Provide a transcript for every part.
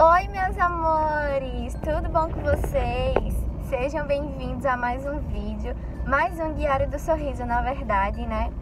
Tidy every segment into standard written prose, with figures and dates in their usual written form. Oi, meus amores, tudo bom com vocês? Sejam bem-vindos a mais um vídeo, mais um Diário do Sorriso, na verdade, né?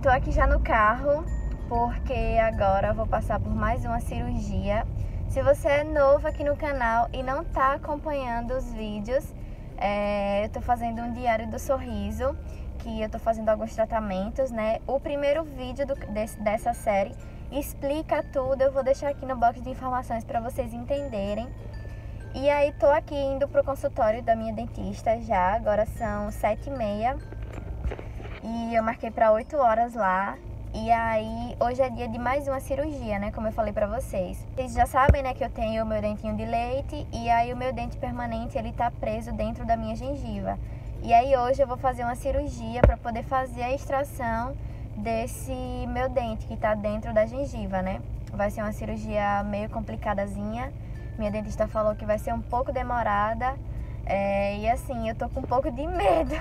Tô aqui já no carro, porque agora eu vou passar por mais uma cirurgia. Se você é novo aqui no canal e não tá acompanhando os vídeos, eu tô fazendo um Diário do Sorriso, que eu tô fazendo alguns tratamentos, né? O primeiro vídeo dessa série explica tudo, eu vou deixar aqui no box de informações para vocês entenderem. E aí tô aqui indo pro consultório da minha dentista já, agora são 7h30 e eu marquei para 8 horas lá. E aí hoje é dia de mais uma cirurgia, né, como eu falei pra vocês. Vocês já sabem, né, que eu tenho o meu dentinho de leite e aí o meu dente permanente, ele tá preso dentro da minha gengiva. E aí hoje eu vou fazer uma cirurgia para poder fazer a extração desse meu dente que tá dentro da gengiva, né? Vai ser uma cirurgia meio complicadazinha. Minha dentista falou que vai ser um pouco demorada, e assim, eu tô com um pouco de medo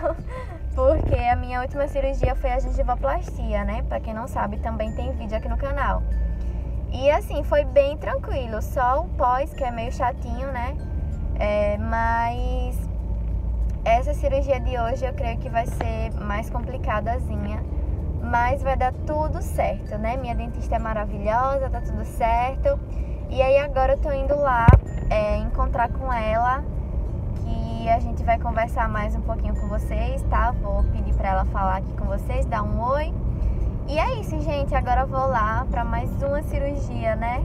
porque a minha última cirurgia foi a gengivoplastia, né? Pra quem não sabe, também tem vídeo aqui no canal. E assim, foi bem tranquilo, só o pós, que é meio chatinho, né? Mas essa cirurgia de hoje eu creio que vai ser mais complicadazinha, mas vai dar tudo certo, né? Minha dentista é maravilhosa, tá tudo certo. E aí agora eu tô indo lá encontrar com ela, que a gente vai conversar mais um pouquinho com vocês, tá? Vou pedir pra ela falar aqui com vocês, dar um oi. E é isso, gente, agora eu vou lá pra mais uma cirurgia, né?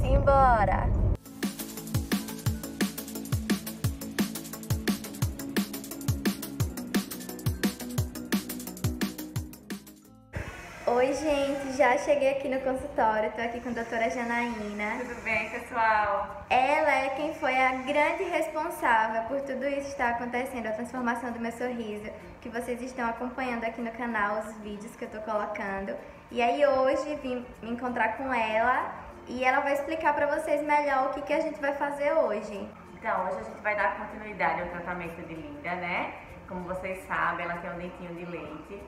Simbora! Oi, gente, já cheguei aqui no consultório, tô aqui com a doutora Janaína. Tudo bem, pessoal? Ela é quem foi a grande responsável por tudo isso que está acontecendo, a transformação do meu sorriso, que vocês estão acompanhando aqui no canal, os vídeos que eu tô colocando. E aí hoje vim me encontrar com ela e ela vai explicar pra vocês melhor o que a gente vai fazer hoje. Então, hoje a gente vai dar continuidade ao tratamento de Linda, né? Como vocês sabem, ela tem um dentinho de leite.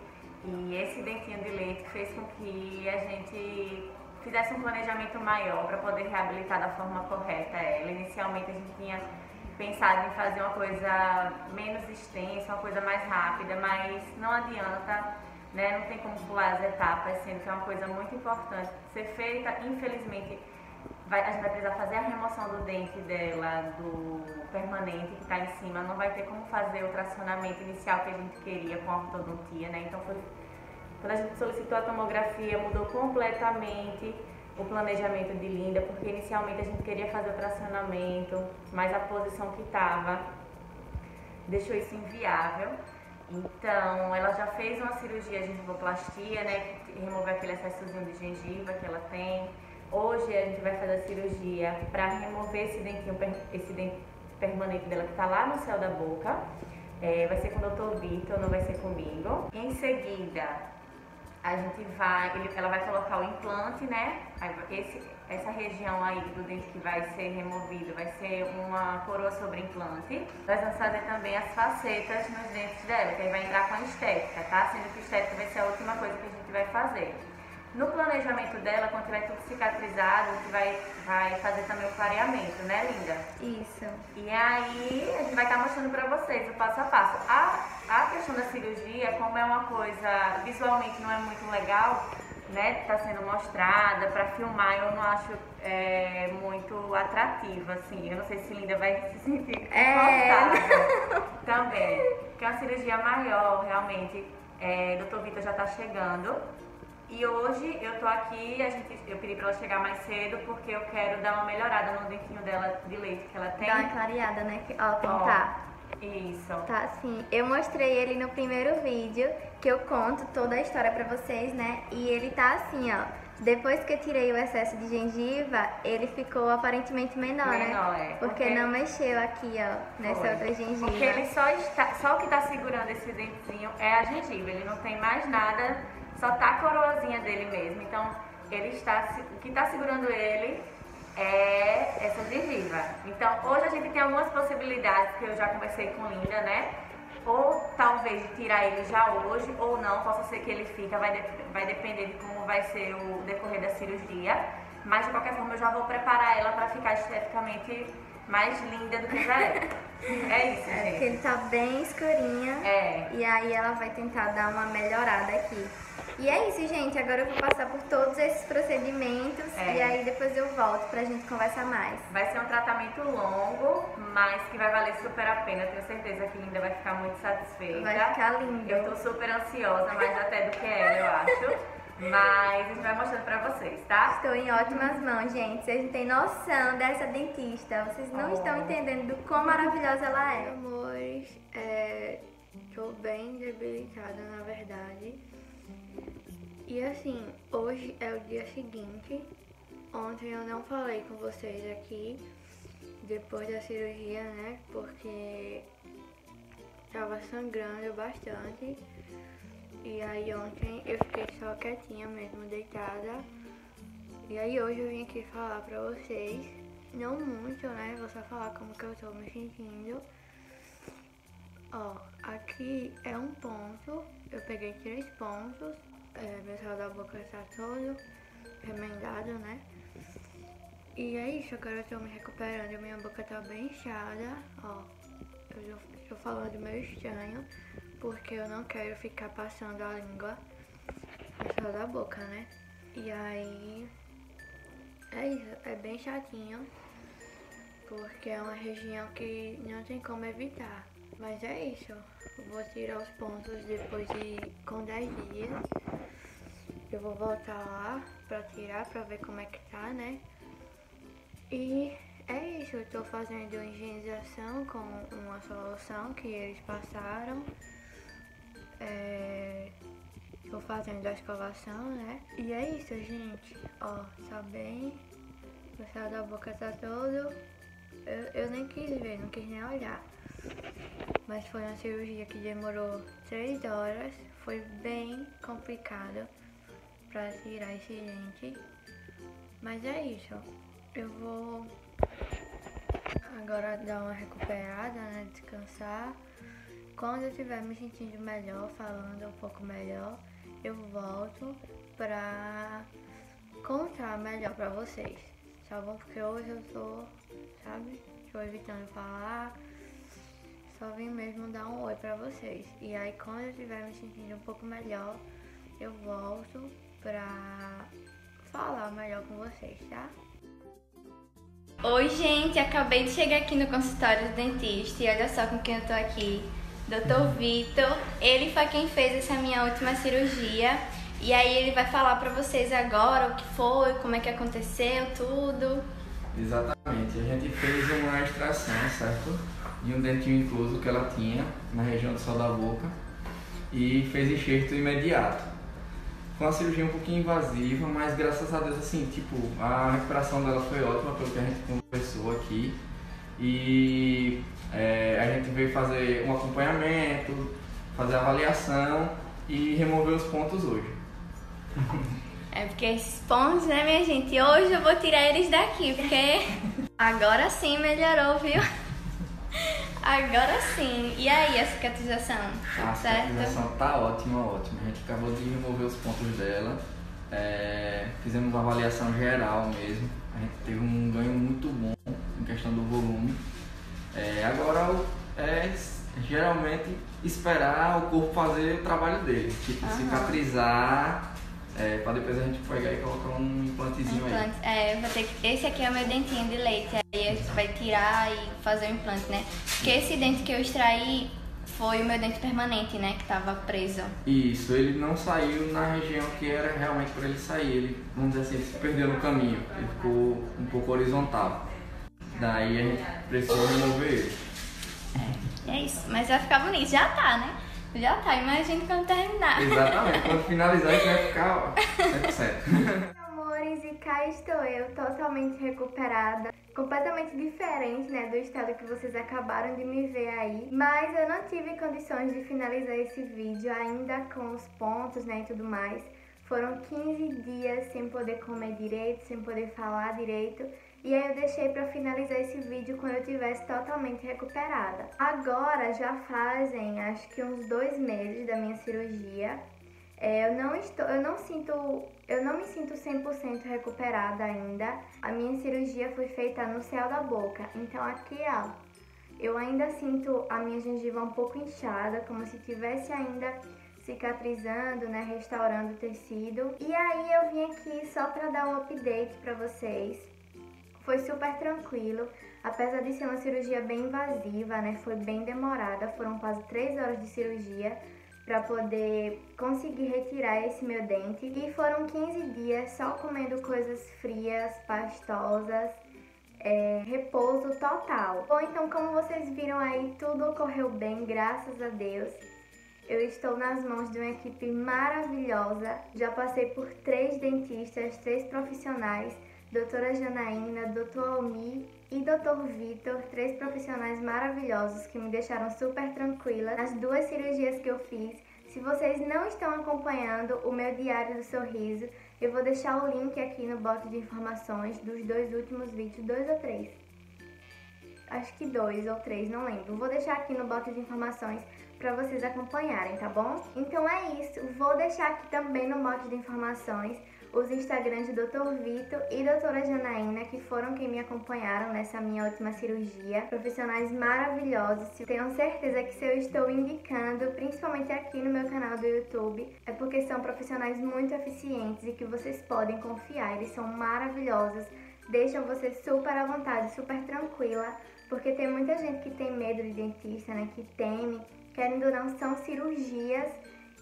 E esse dentinho de leite fez com que a gente fizesse um planejamento maior para poder reabilitar da forma correta ela. Inicialmente a gente tinha pensado em fazer uma coisa menos extensa, uma coisa mais rápida, mas não adianta, né? Não tem como pular as etapas, sendo que é uma coisa muito importante ser feita. Infelizmente a gente vai precisar fazer a remoção do dente dela, do permanente que está em cima. Não vai ter como fazer o tracionamento inicial que a gente queria com a ortodontia, né? Então, quando a gente solicitou a tomografia, mudou completamente o planejamento de Linda, porque inicialmente a gente queria fazer o tracionamento, mas a posição que estava deixou isso inviável. Então, ela já fez uma cirurgia de gengivoplastia, né? Que remove aquele excessozinho de gengiva que ela tem. Hoje a gente vai fazer a cirurgia para remover esse dentinho, esse dente permanente dela que está lá no céu da boca. Vai ser com o Dr. Vitor, não vai ser comigo. Em seguida, a gente vai, ela vai colocar o implante, né? Essa região aí do dente que vai ser removido vai ser uma coroa sobre implante. Nós vamos fazer também as facetas nos dentes dela, que aí vai entrar com a estética, tá? Sendo que a estética vai ser a última coisa que a gente vai fazer. No planejamento dela, quando tiver tudo cicatrizado, a gente vai fazer também o clareamento, né, Linda? Isso. E aí, a gente vai estar mostrando pra vocês o passo a passo. A questão da cirurgia, como é uma coisa visualmente não é muito legal, né, tá sendo mostrada, pra filmar eu não acho muito atrativa, assim. Eu não sei se Linda vai se sentir confortável também. Porque é uma cirurgia maior, realmente. Dr. Vitor já tá chegando. E hoje eu tô aqui, eu pedi pra ela chegar mais cedo porque eu quero dar uma melhorada no dentinho dela de leite que ela tem. Dá uma clareada, né? Ó, tá. Isso. Tá, sim. Eu mostrei ele no primeiro vídeo, que eu conto toda a história pra vocês, né? E ele tá assim, ó. Depois que eu tirei o excesso de gengiva, ele ficou aparentemente menor, né? Porque não mexeu aqui, ó, nessa outra gengiva. Porque ele só o que tá segurando esse dentinho é a gengiva, ele não tem mais nada. Só tá a coroazinha dele mesmo, então o que tá segurando ele é essa gengiva. Então hoje a gente tem algumas possibilidades que eu já conversei com Linda, né? Ou talvez tirar ele já hoje, ou não, possa ser que ele fica, vai depender de como vai ser o decorrer da cirurgia. Mas de qualquer forma eu já vou preparar ela pra ficar esteticamente mais linda do que já é. É isso, gente. Porque ele tá bem escurinha. É. E aí ela vai tentar dar uma melhorada aqui. E é isso, gente. Agora eu vou passar por todos esses procedimentos. É. E aí depois eu volto pra gente conversar mais. Vai ser um tratamento longo, mas que vai valer super a pena. Tenho certeza que Linda vai ficar muito satisfeita. Vai ficar linda. Eu tô super ansiosa, mais até do que ela, eu acho. Mas a gente vai mostrando pra vocês, tá? Estou em ótimas mãos, gente. Vocês não têm noção dessa dentista. Vocês não estão entendendo do quão maravilhosa ela é. Amores, tô bem debilitada, na verdade. E assim, hoje é o dia seguinte. Ontem eu não falei com vocês aqui, depois da cirurgia, né? Porque tava sangrando bastante. E aí ontem eu fiquei só quietinha mesmo, deitada. E aí hoje eu vim aqui falar pra vocês. Não muito, né? Vou só falar como que eu tô me sentindo. Ó, aqui é um ponto. Eu peguei 3 pontos. Meu céu da boca está todo remendado, né? E é isso, agora eu tô me recuperando. Minha boca tá bem inchada, ó. Eu tô falando meio estranho, porque eu não quero ficar passando a língua só da boca, né? E aí, é isso, é bem chatinho, porque é uma região que não tem como evitar. Mas é isso, eu vou tirar os pontos depois de, com 10 dias. Eu vou voltar lá pra tirar, pra ver como é que tá, né? E é isso, eu tô fazendo higienização com uma solução que eles passaram. Tô fazendo a escovação, né? E é isso, gente. Ó, tá bem. O céu da boca tá todo. Eu nem quis ver, não quis nem olhar. Mas foi uma cirurgia que demorou 3 horas. Foi bem complicado pra tirar esse dente. Mas é isso. Eu vou agora dar uma recuperada, né? Descansar. Quando eu estiver me sentindo melhor, falando um pouco melhor, eu volto pra contar melhor pra vocês, tá bom? Porque hoje eu tô, sabe? Tô evitando falar, só vim mesmo dar um oi pra vocês. E aí quando eu estiver me sentindo um pouco melhor, eu volto pra falar melhor com vocês, tá? Oi, gente! Acabei de chegar aqui no consultório do dentista e olha só com quem eu tô aqui. Dr. Vitor, ele foi quem fez essa minha última cirurgia e aí ele vai falar pra vocês agora o que foi, como é que aconteceu, tudo. Exatamente, a gente fez uma extração, certo? De um dentinho incluso que ela tinha na região do céu da boca e fez enxerto imediato. Foi uma cirurgia um pouquinho invasiva, mas graças a Deus, assim, tipo, a recuperação dela foi ótima pelo que a gente conversou aqui. E a gente veio fazer um acompanhamento, fazer avaliação e remover os pontos hoje. É porque esses pontos, né, minha gente? Hoje eu vou tirar eles daqui, porque agora sim melhorou, viu? Agora sim. E aí, a cicatrização? A cicatrização tá ótima, ótima. A gente acabou de remover os pontos dela. Fizemos uma avaliação geral mesmo. A gente teve um ganho muito bom em questão do volume. Agora é geralmente esperar o corpo fazer o trabalho dele, tipo cicatrizar, pra depois a gente pegar e colocar um implantezinho aí. Esse aqui é o meu dentinho de leite, aí a gente vai tirar e fazer o implante, né? Porque esse dente que eu extraí foi o meu dente permanente, né? Que tava preso. Isso, ele não saiu na região que era realmente pra ele sair, ele, vamos dizer assim, se perdeu no caminho, ele ficou um pouco horizontal. Daí a gente precisou remover ele. É isso, mas vai ficar bonito. Já tá, né? Já tá, imagina quando terminar. Exatamente, quando finalizar vai ficar 100%. Amores, e cá estou eu, totalmente recuperada. Completamente diferente, né, do estado que vocês acabaram de me ver aí. Mas eu não tive condições de finalizar esse vídeo ainda com os pontos, né, e tudo mais. Foram 15 dias sem poder comer direito, sem poder falar direito. E aí eu deixei pra finalizar esse vídeo quando eu estivesse totalmente recuperada. Agora já fazem acho que uns 2 meses da minha cirurgia. Eu não sinto Eu não me sinto 100% recuperada ainda. A minha cirurgia foi feita no céu da boca, então aqui ó, eu ainda sinto a minha gengiva um pouco inchada, como se tivesse ainda cicatrizando, né, restaurando o tecido. E aí eu vim aqui só para dar um update para vocês. Foi super tranquilo, apesar de ser uma cirurgia bem invasiva, né, foi bem demorada, foram quase 3 horas de cirurgia para poder conseguir retirar esse meu dente. E foram 15 dias só comendo coisas frias, pastosas, repouso total. Bom, então como vocês viram aí, tudo ocorreu bem, graças a Deus. Eu estou nas mãos de uma equipe maravilhosa, já passei por 3 dentistas, 3 profissionais, Doutora Janaína, Doutor Almi e Dr. Vitor, 3 profissionais maravilhosos que me deixaram super tranquila nas 2 cirurgias que eu fiz. Se vocês não estão acompanhando o meu Diário do Sorriso, eu vou deixar o link aqui no box de informações dos 2 últimos vídeos, 2 ou 3. Acho que 2 ou 3, não lembro. Vou deixar aqui no box de informações para vocês acompanharem, tá bom? Então é isso, vou deixar aqui também no box de informações os Instagrams do Dr. Vitor e Doutora Janaína, que foram quem me acompanharam nessa minha última cirurgia. Profissionais maravilhosos. Tenho certeza que se eu estou indicando, principalmente aqui no meu canal do YouTube, é porque são profissionais muito eficientes e que vocês podem confiar. Eles são maravilhosos, deixam você super à vontade, super tranquila, porque tem muita gente que tem medo de dentista, né, que teme, querendo ou não, são cirurgias.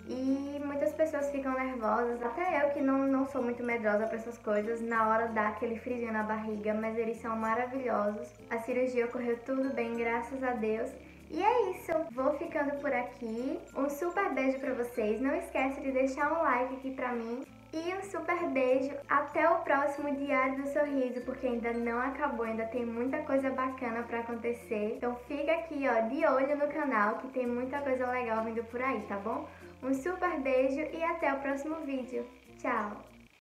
E muitas pessoas ficam nervosas, até eu que não sou muito medrosa para essas coisas, na hora dá aquele friozinho na barriga, mas eles são maravilhosos. A cirurgia ocorreu tudo bem, graças a Deus. E é isso, vou ficando por aqui. Um super beijo para vocês, não esquece de deixar um like aqui para mim. E um super beijo, até o próximo Diário do Sorriso, porque ainda não acabou, ainda tem muita coisa bacana pra acontecer. Então fica aqui ó, de olho no canal, que tem muita coisa legal vindo por aí, tá bom? Um super beijo e até o próximo vídeo. Tchau!